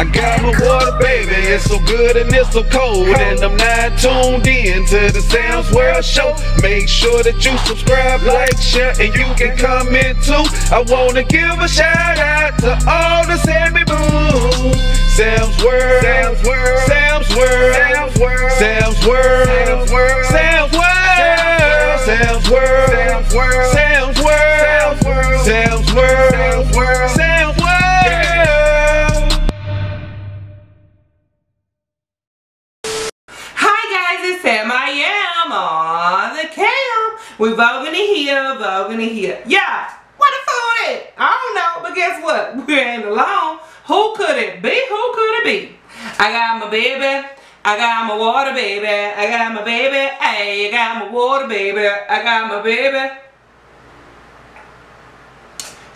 I got my water, baby, it's so good and it's so cold. And I'm not tuned in to the Sam's World show. Make sure that you subscribe, like, share, and you can comment too. I wanna give a shout out to all the Sammy Boo. Sam's World, Sam's World, Sam's World, Sam's World, Sam's World, Sam's World, Sam's World, Sam's World, Sam's World, Sam's World, Sam's World, Sam's World, Sam's World. We voguing in here, voguing in here. Yeah, what the fool is? I don't know, but guess what? We ain't alone. Who could it be? Who could it be? I got my baby. I got my water, baby. I got my baby. Hey, I got my water, baby. I got my baby.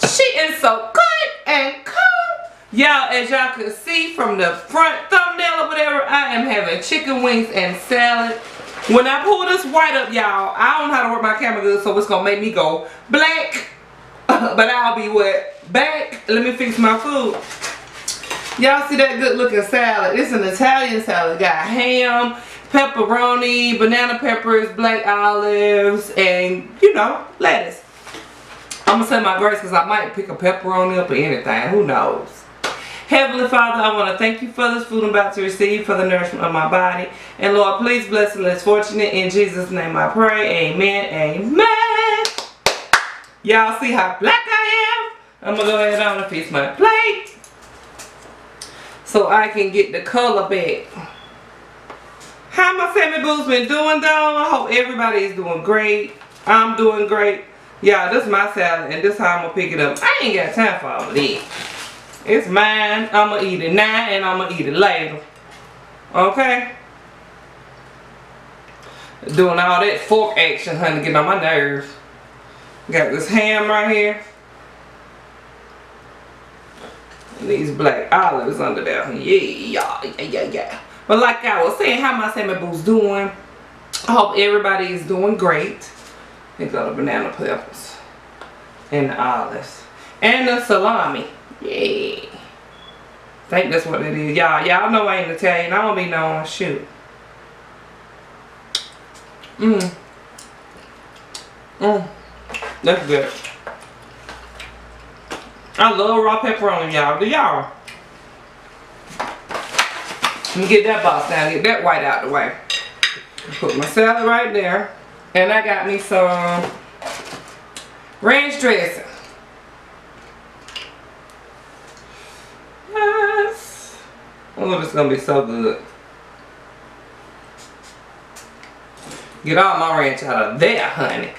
She is so good and cool. Y'all, as y'all could see from the front thumbnail or whatever, I am having chicken wings and salad. When I pull this white up, y'all, I don't know how to work my camera good, so it's going to make me go black. But I'll be what? Back. Let me fix my food. Y'all see that good looking salad? It's an Italian salad. Got ham, pepperoni, banana peppers, black olives, and, you know, lettuce. I'm going to say my grace because I might pick a pepperoni up or anything. Who knows? Heavenly Father, I want to thank you for this food I'm about to receive, for the nourishment of my body. And Lord, please bless the less fortunate. In Jesus' name I pray. Amen. Amen. Y'all see how black I am? I'm going to go ahead on and fix my plate so I can get the color back. How my Sammy Boo's been doing though? I hope everybody is doing great. I'm doing great. Y'all, this is my salad and this is how I'm going to pick it up. I ain't got time for all of this. It's mine. I'm going to eat it now and I'm going to eat it later. Okay? Doing all that fork action, honey, getting on my nerves. Got this ham right here. And these black olives under there. Yeah, yeah, yeah, yeah. But like I was saying, how my Sammy Boo's doing? I hope everybody is doing great. They got the banana peppers and the olives and the salami. Yeah, I think that's what it is. Y'all know I ain't Italian. I don't be knowing shoot. That's good. I love raw pepperoni, y'all. Do y'all? Let me get that box down. Get that white out the way. Put my salad right there, and I got me some ranch dressing. Oh, this is gonna be so good. Get all my ranch out of there, honey.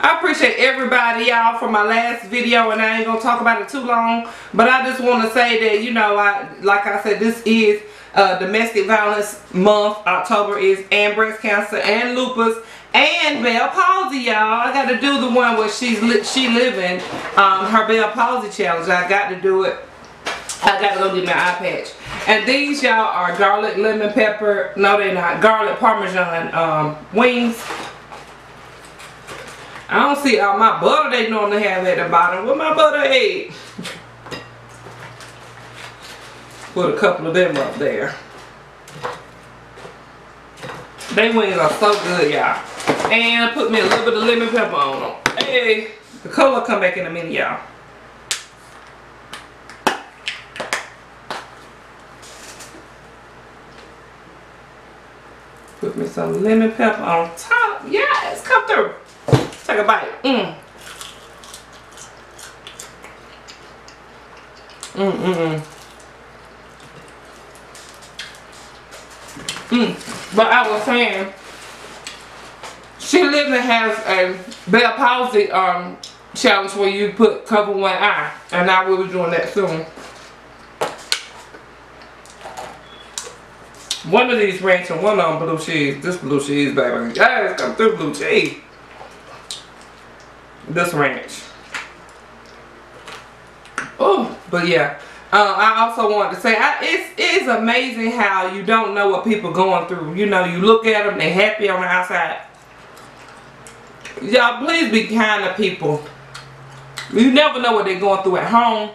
I appreciate everybody, y'all, for my last video, and I ain't gonna talk about it too long. But I just want to say that, you know, like I said, this is Domestic Violence Month. October is, and breast cancer, and lupus, and Bell Palsy, y'all. I got to do the one where she living her Bell Palsy challenge. I got to do it. I got to go get my eye patch. And these, y'all, are garlic, lemon, pepper. No, they're not. Garlic Parmesan wings. I don't see all my butter they normally have at the bottom. Where my butter at? Put a couple of them up there. They wings are so good, y'all. And put me a little bit of lemon pepper on them. Hey, the color come back in a minute, y'all. Put me some lemon pepper on top. Yes, come through. Take a bite. But I was saying, she literally has a Bell Palsy challenge where you put cover one eye, and I will be doing that soon. One of these ranch and one on blue cheese. This blue cheese, baby. Guys, come through blue cheese. This ranch. Oh, but yeah. I also wanted to say, it is amazing how you don't know what people going through. You know, you look at them, they're happy on the outside. Y'all, please be kind to people. You never know what they're going through at home.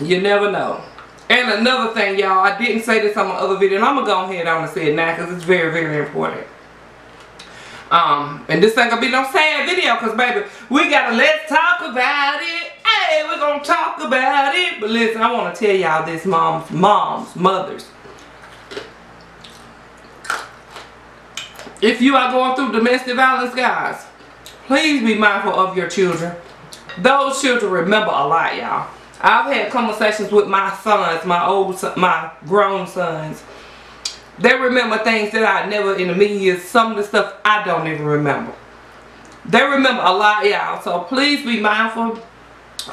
You never know. And another thing, y'all, I didn't say this on my other video, and I'm going to go ahead on and say it now because it's very, very important. And this ain't going to be no sad video because, baby, we got to let's talk about it. Hey, we're going to talk about it. But listen, I want to tell y'all this, mothers. If you are going through domestic violence, guys, please be mindful of your children. Those children remember a lot, y'all. I've had conversations with my sons, my grown sons. They remember things that I never in a million years. Some of the stuff I don't even remember. They remember a lot, y'all. So please be mindful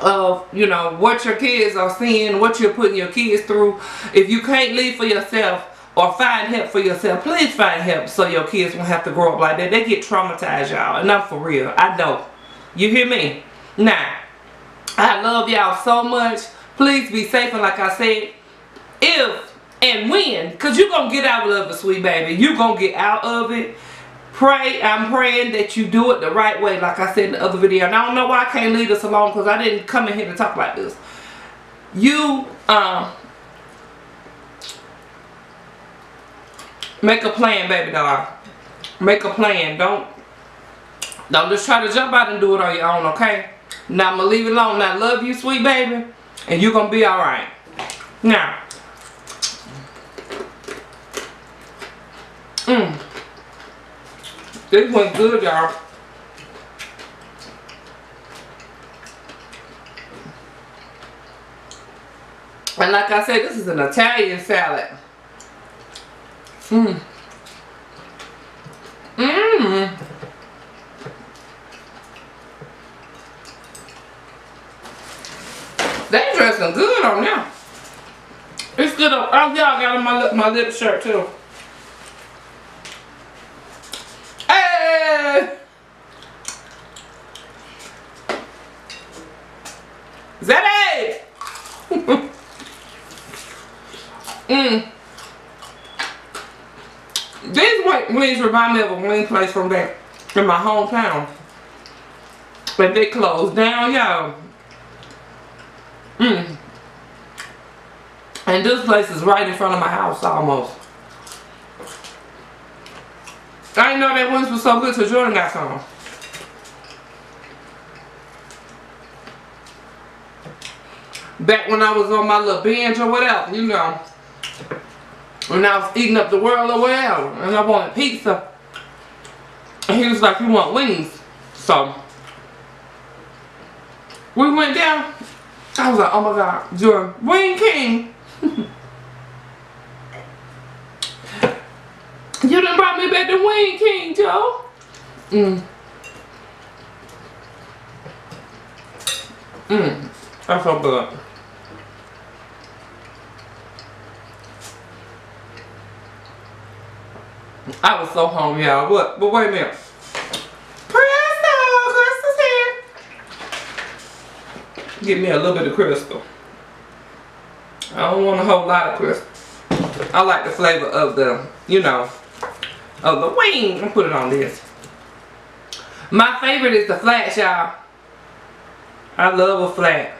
of, you know, what your kids are seeing, what you're putting your kids through. If you can't leave for yourself or find help for yourself, please find help so your kids won't have to grow up like that. They get traumatized, y'all. And I'm for real. I don't. You hear me? Now, I love y'all so much. Please be safe, and like I said, if and when, because you're going to get out of it, sweet baby. You're going to get out of it. Pray. I'm praying that you do it the right way, like I said in the other video. And I don't know why I can't leave this alone because I didn't come in here to talk like this. You make a plan, baby doll. Make a plan. Don't just try to jump out and do it on your own, okay? Now, I'm going to leave it alone. Now, I love you, sweet baby. And you're going to be alright. Now. This one's good, y'all. And like I said, this is an Italian salad. They dressing good on now. It's good on. Oh, y'all got on my lip shirt too. Hey! Is that it? These white wings remind me of a wing place from back in my hometown. But they closed down, y'all. And this place is right in front of my house almost. I didn't know that wings was so good till Jordan got some. Back when I was on my little binge or whatever, you know. When I was eating up the world or whatever, and I wanted pizza. And he was like, you want wings? So, we went down. I was like, oh my God, you're a wing king. You done brought me back to wing king, Joe. That's so good. I was so hungry, y'all. What? But wait a minute. Crystal! Crystal's here! Give me a little bit of Crystal. I don't want a whole lot of Crystal. I like the flavor of the, you know, of the wing. I'm gonna put it on this. My favorite is the flat, y'all. I love a flat.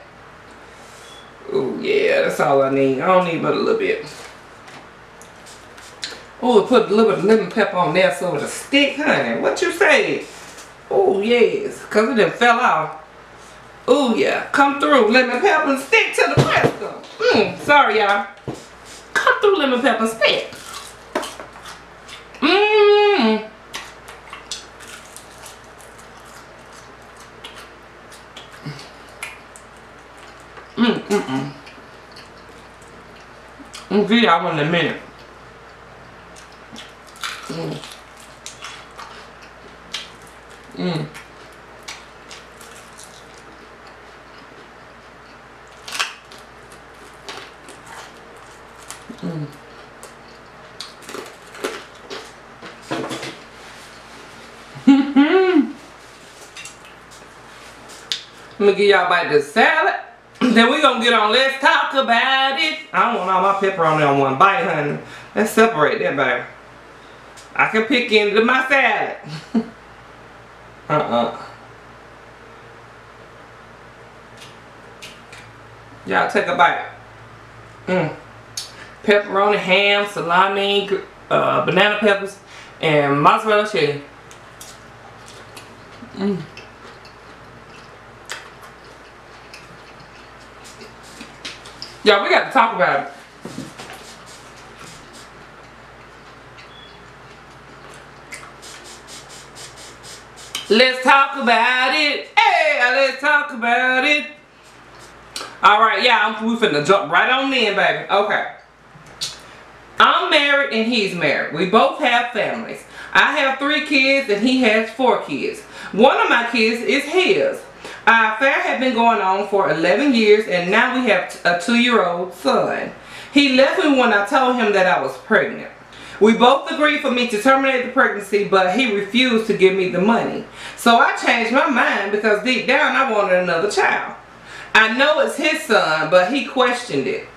Oh yeah, that's all I need. I don't need but a little bit. Oh, put a little bit of lemon pepper on there so it'll stick, honey. What you say? Oh, yes. Because it done fell off. Oh, yeah. Come through, lemon pepper, and stick to the crystal. Sorry, y'all. Come through, lemon pepper, stick. I'll give y'all one in a minute. I'm gonna give y'all a bite of the salad. Then we gonna get on let's talk about it. I don't want all my pepperoni on one bite, honey. Let's separate that, baby. I can pick into my salad. Y'all take a bite. Pepperoni, ham, salami, banana peppers, and mozzarella cheese. Y'all, we got to talk about it. Let's talk about it. Hey, let's talk about it. Alright, yeah, we finna jump right on in, baby. Okay. I'm married and he's married. We both have families. I have 3 kids and he has 4 kids. One of my kids is his. Our affair had been going on for 11 years and now we have a 2-year-old son. He left me when I told him that I was pregnant. We both agreed for me to terminate the pregnancy, but he refused to give me the money. So I changed my mind because deep down I wanted another child. I know it's his son, but he questioned it.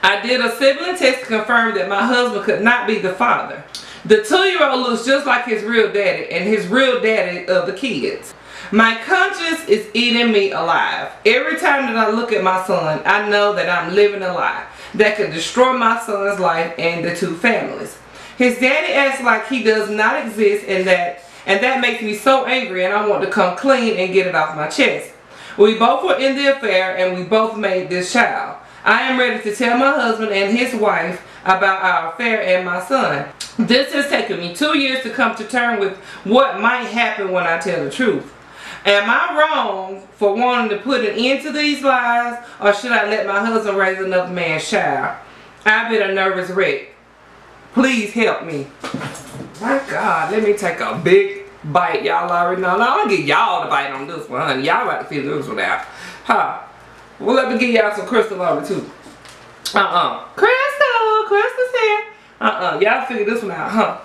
I did a sibling test to confirm that my husband could not be the father. The 2-year-old looks just like his real daddy and his real daddy of the kids. My conscience is eating me alive. Every time that I look at my son, I know that I'm living a lie that could destroy my son's life and the 2 families. His daddy acts like he does not exist, and that makes me so angry, and I want to come clean and get it off my chest. We both were in the affair and we both made this child. I am ready to tell my husband and his wife about our affair and my son. This has taken me 2 years to come to terms with what might happen when I tell the truth. Am I wrong for wanting to put an end to these lies, or should I let my husband raise another man's child? I've been a nervous wreck. Please help me. My God, let me take a big bite. Y'all already know. Now, I'm going to get y'all to bite on this one, honey. Y'all like to feel this one out. Huh? Well, let me give y'all some Crystal over too. Crystal's here. Y'all figure this one out, huh?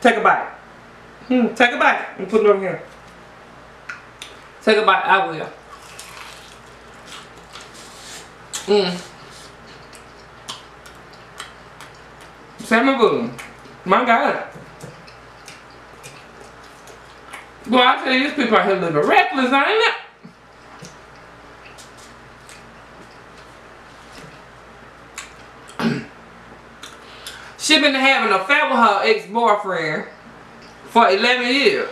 Take a bite. Take a bite and put it over here. Take a bite, I will. Salmon boom. My God. Boy, I tell you, these people out here living reckless, ain't it? She been having an affair with her ex-boyfriend for 11 years.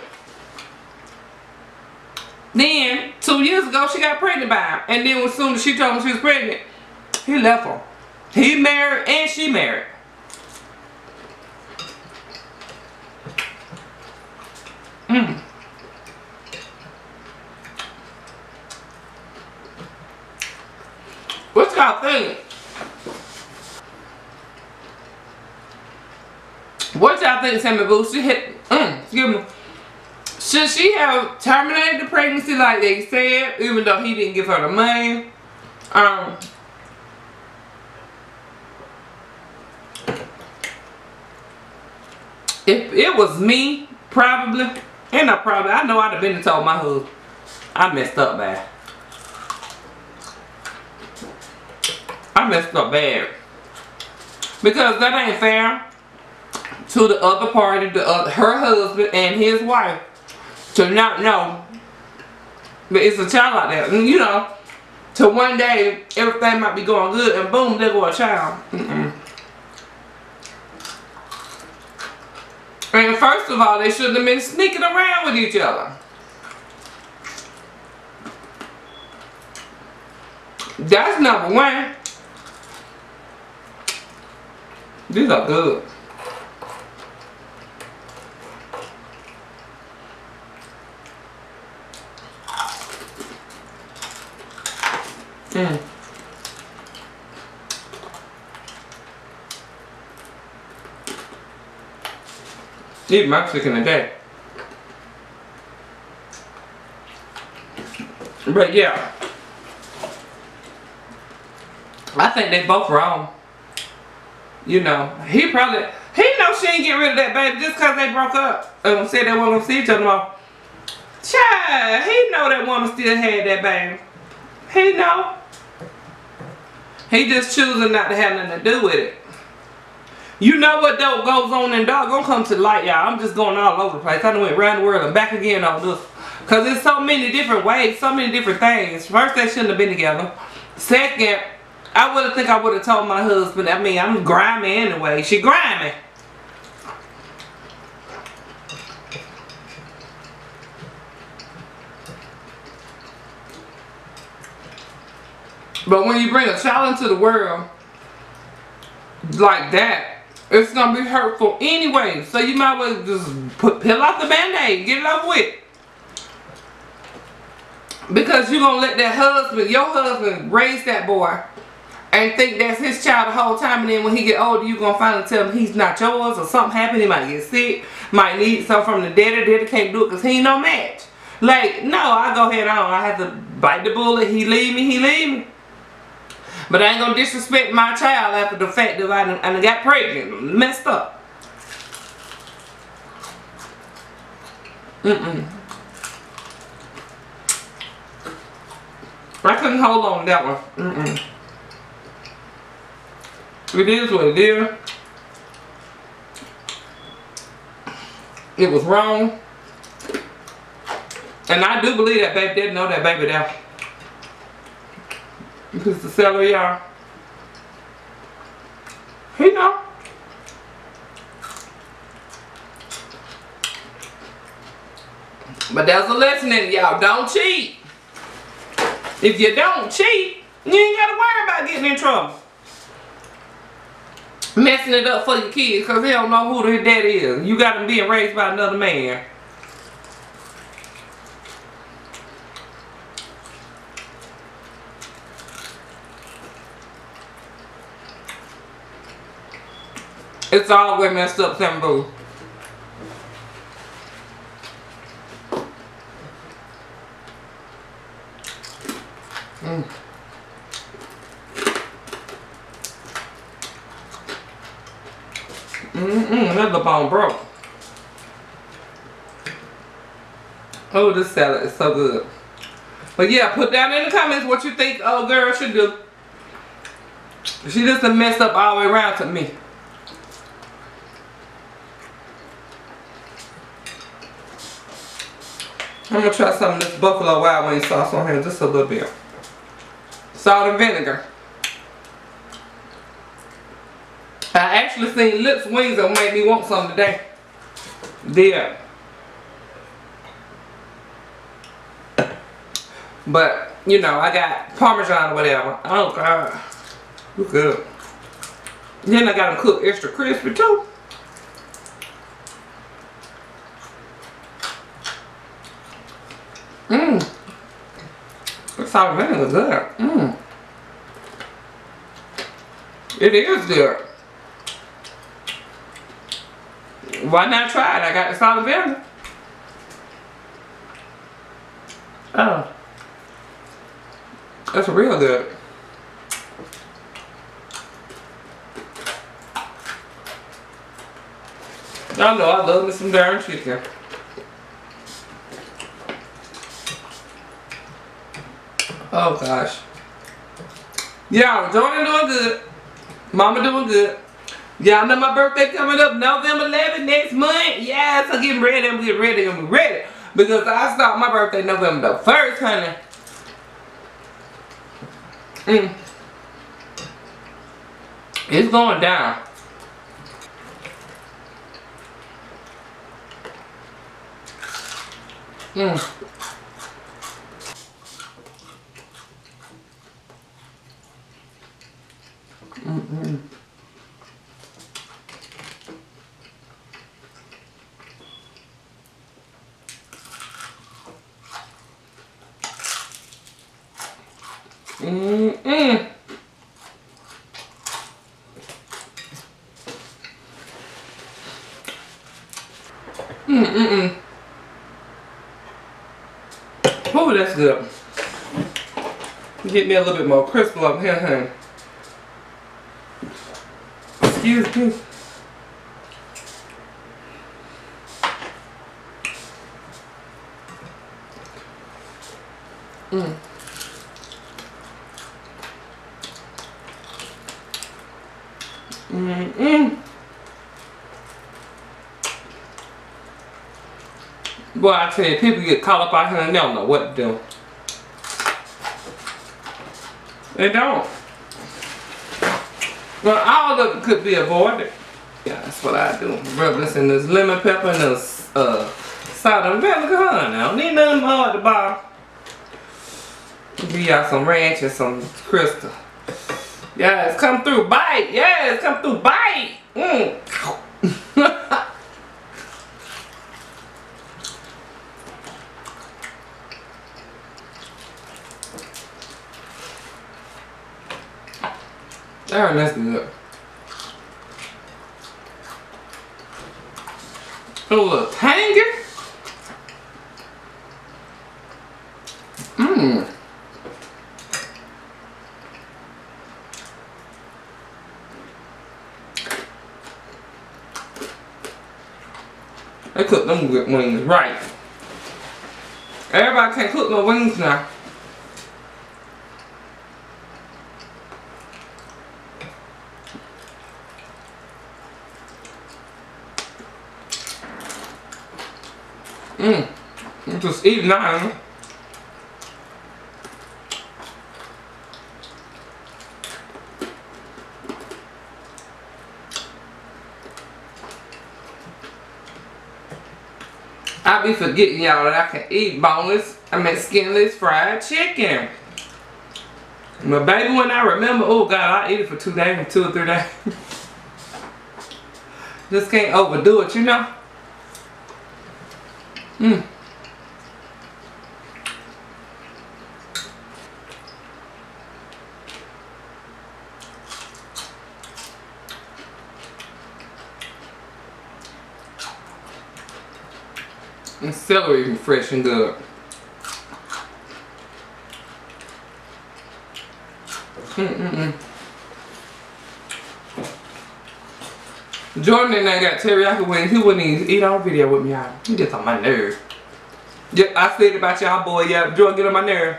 Then, 2 years ago, she got pregnant by him. And then as soon as she told him she was pregnant, he left her. He married and she married. What y'all think? What y'all think, Sammy Boo? She hit, excuse me. Should she have terminated the pregnancy like they said, even though he didn't give her the money? If it was me, probably, and I know I'd have been and told my husband. I messed up bad. I messed up bad. Because that ain't fair to the other party, her husband and his wife. To not know but it's a child out there, you know, to one day everything might be going good and boom, there go a child. And first of all, they shouldn't have been sneaking around with each other. That's number one. These are good. Eat my chicken today. But yeah, I think they both wrong. You know, he knows she ain't get rid of that baby just cause they broke up and said they weren't gonna see each other tomorrow. Child, he know that woman still had that baby. He know. He just choosing not to have nothing to do with it. You know what though goes on in dog gonna come to light, y'all. I'm just going all over the place. I done went around the world and back again on this. Cause there's so many different ways, so many different things. First, they shouldn't have been together. Second, I wouldn't think I would have told my husband. I mean, I'm grimy anyway. She grimy. But when you bring a child into the world like that, it's going to be hurtful anyway. So you might as well just peel off the Band-Aid. Get it over with. Because you're going to let that husband, your husband, raise that boy and think that's his child the whole time. And then when he get older, you're going to finally tell him he's not yours or something happened. He might get sick. Might need something from the daddy. Daddy can't do it because he ain't no match. Like, no, I go head on. I have to bite the bullet. He leave me, he leave me. But I ain't gonna disrespect my child after the fact that I got pregnant, messed up. I couldn't hold on to that one. It is what it is. It was wrong. And I do believe that baby didn't know that baby there. Because the seller, y'all, he know. But that's a lesson in it, y'all. Don't cheat. If you don't cheat, you ain't got to worry about getting in trouble. Messing it up for your kids because they don't know who their daddy is. You got them being raised by another man. It's always messed up, Sambo. That lip balm broke. Oh, this salad is so good. But yeah, put down in the comments what you think old girl should do. She just a messed up all the way around to me. I'm going to try some of this Buffalo Wild Wings sauce on here, just a little bit. Salt and vinegar. I actually seen Lips wings that made me want some today. Yeah. But, you know, I got Parmesan or whatever. Oh, God. You good. Then I got them cooked extra crispy, too. It's already good. It is good. Why not try it? I got the salt and vinegar. Oh, that's real good. Y'all know I love me some darn chicken. Oh gosh. Y'all, Jordan doing good. Mama doing good. Y'all know my birthday coming up November 11th next month. Yeah, so getting ready. I'm getting ready. I'm ready. Because I start my birthday November the 1st, honey. It's going down. Oh, that's good. Get me a little bit more crystal up here, honey. Excuse me. Boy, I tell you, people get caught up out here and they don't know what to do. They don't. Well, all of it could be avoided. Yeah, that's what I do. Rub this in this lemon pepper and this salt and vinegar. I don't need nothing hard to buy. Give y'all some ranch and some Crystal. Yeah, it's come through bite. Yeah, it's come through bite. Mm. That messed me up. A little tangy. Mmm. They cook them good wings right. Everybody can't cook no wings now. Mmm, I'm just eating now. I be forgetting y'all that I can eat skinless fried chicken. But baby, when I remember, oh God, I eat it for 2 days, 2 or 3 days. Just can't overdo it, you know. Mmm. And celery is fresh and good. Jordan and I got teriyaki wings. He wouldn't even eat on video with me. He gets on my nerve. Yep, I said about y'all boy. Yep, Jordan get on my nerve.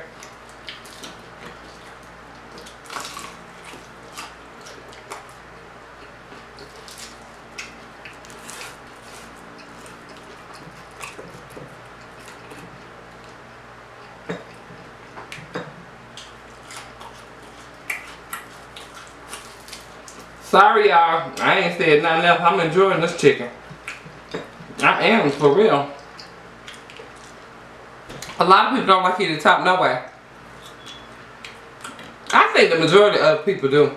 Sorry y'all, I ain't said nothing else. I'm enjoying this chicken. I am, for real. A lot of people don't like eating the top, no way. I think the majority of people do.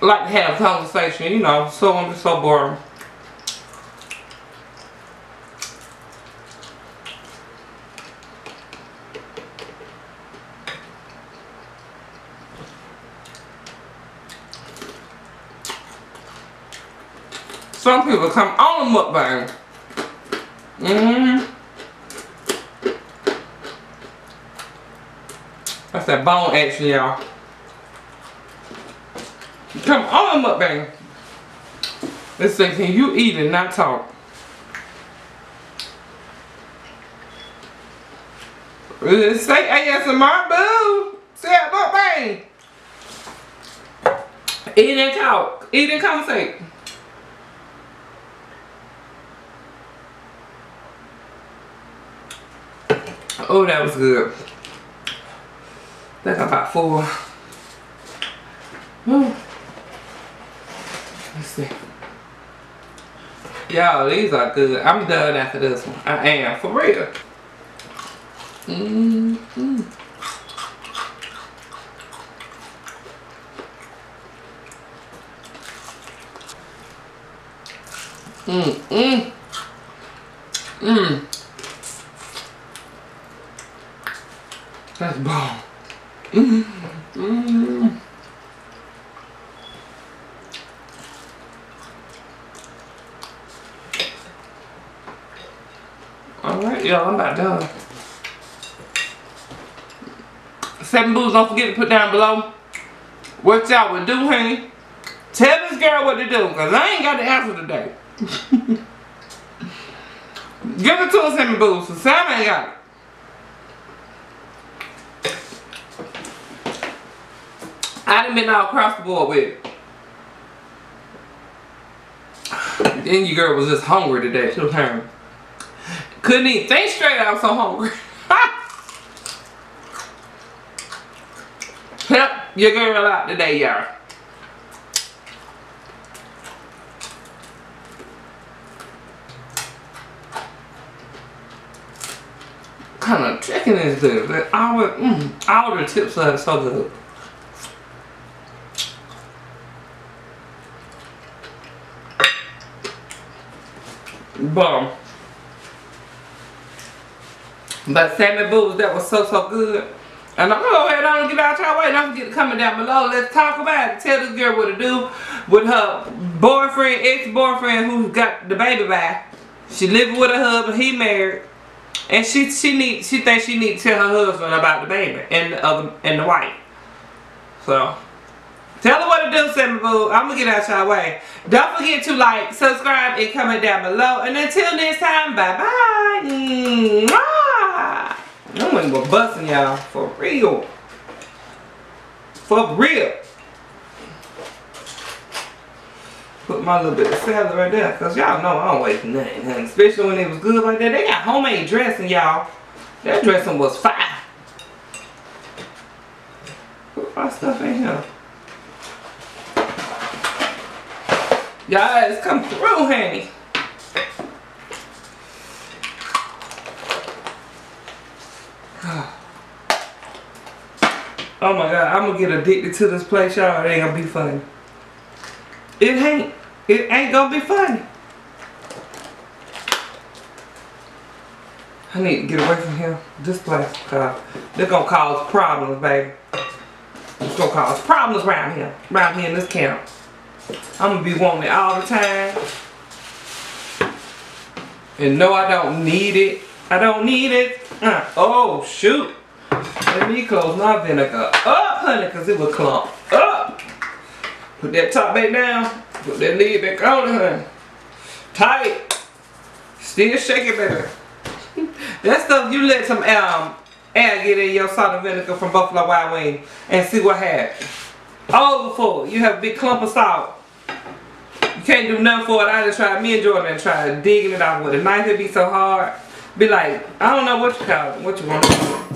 Like to have a conversation, you know, so I'm just so boring. Some people come on the mukbang. That's that bone action, y'all. Come on the mukbang. They say, can you eat and not talk? Say ASMR, boo. Say that mukbang. Eat and talk. Eat and conversate. Oh, that was good. That's about 4. Whew. Let's see. Y'all, these are good. I'm done after this one. I am, for real. That's bomb. Alright, y'all, I'm about done. 7 booze, don't forget to put down below what y'all would do, honey. Tell this girl what to do, because I ain't got the answer today. Give it to us, 7 booze, so Sam ain't got it. I done been all across the board with it. Then your girl was just hungry today. She was hungry. Couldn't even think straight. I was so hungry. your girl out today, y'all. What kind of chicken is this? All the tips are so good. But Sammy Boo's, that was so, so good. And I'm gonna go ahead and get out y'all way. And I'm gonna get it coming down below. Let's talk about it. Tell this girl what to do with her boyfriend, ex-boyfriend who got the baby by. She living with her husband, he married. And she thinks she need to tell her husband about the baby and the wife. So tell her what to do, Sammy Boo. I'm gonna get out y'all way. Don't forget to like, subscribe, and comment down below. And until next time, bye bye. Mwah! I'm gonna go busting y'all for real. For real. Put my little bit of salad right there, cause y'all know I don't waste nothing, honey. Especially when it was good like that. They got homemade dressing, y'all. That dressing was fire. Put my stuff in here. Y'all, it's come through, honey. Oh my God, I'm gonna get addicted to this place, y'all. It ain't gonna be funny. It ain't gonna be funny. I need to get away from here. This place, they're gonna cause problems, baby. It's gonna cause problems around here in this camp. I'm gonna be wanting it all the time. And no, I don't need it. I don't need it. Oh, shoot. Let me close my vinegar up, honey, because it will clump up. Put that top back down. Put that lid back on, honey. Tight. Still shake it, baby. That stuff, you let some air get in your salt and vinegar from Buffalo Wild Wings and see what happens. Over for it. You have a big clump of salt. You can't do nothing for it. I just tried, me and Jordan tried digging it out with a knife. It'd be so hard. Be like, I don't know what you call it. What you want to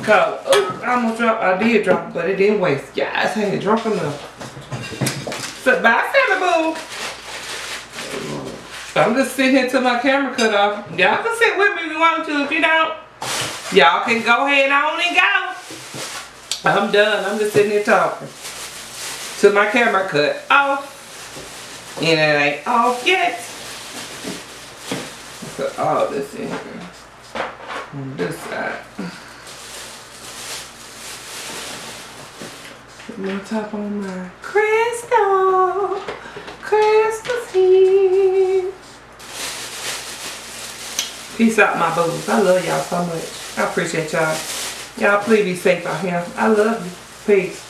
call it. Oh, I almost dropped. I did drop it, but it didn't waste. Yeah, I ain't drunk enough. So, bye, Sammy Boo. I'm just sitting here till my camera cut off. Y'all can sit with me if you want to. If you don't, y'all can go ahead on and go. I'm done. I'm just sitting here talking till my camera cut off, and it ain't off yet. Put all this in here on this side. Put my top on my crystal. Crystal's here. Peace out, my booze. I love y'all so much. I appreciate y'all. Y'all please be safe out here. I love you. Peace.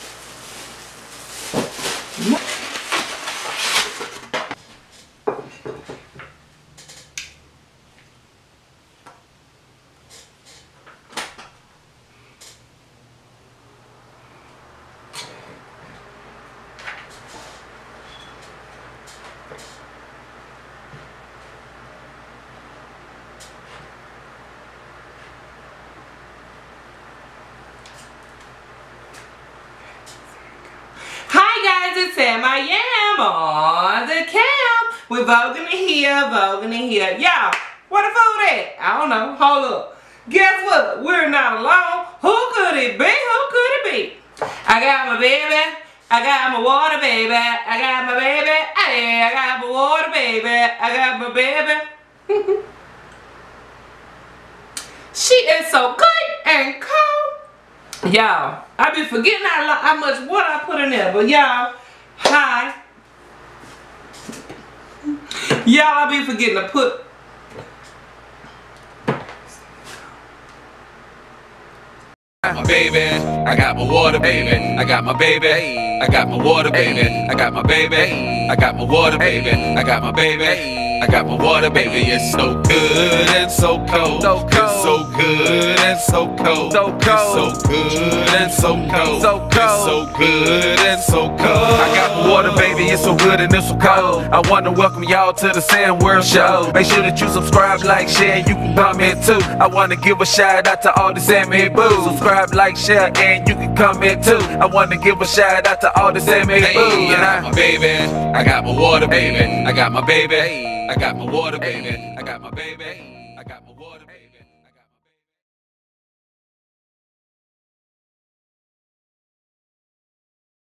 I am on the camp. We're voguing in here. Y'all, what the food at? I don't know. Hold up. Guess what? We're not alone. Who could it be? Who could it be? I got my baby. I got my water, baby. I got my baby. I got my water, baby. I got my baby. She is so good and cold. Y'all, I be forgetting how much water I put in there, but y'all, hi. Y'all, I be forgetting to put. My baby, I got my water, baby. I got my baby. I got my water, baby. I got my baby. I got my water, baby. I got my baby. I got my water, baby. It's so good and so cold. It's so good and and so cold, so cold, it's so good and so cold, so cold, it's so good and so cold. I got water, baby, it's so good and it's so cold. I wanna welcome y'all to the Sam's World show. Make sure that you subscribe, like, share, and you can comment too. I wanna give a shout out to all the Sammy Boo. Subscribe, like, share, and you can comment too. I wanna give a shout out to all the Sammy Boo. Hey, and I, my baby, I got my water, baby. I got my baby, I got my water, baby. I got my baby.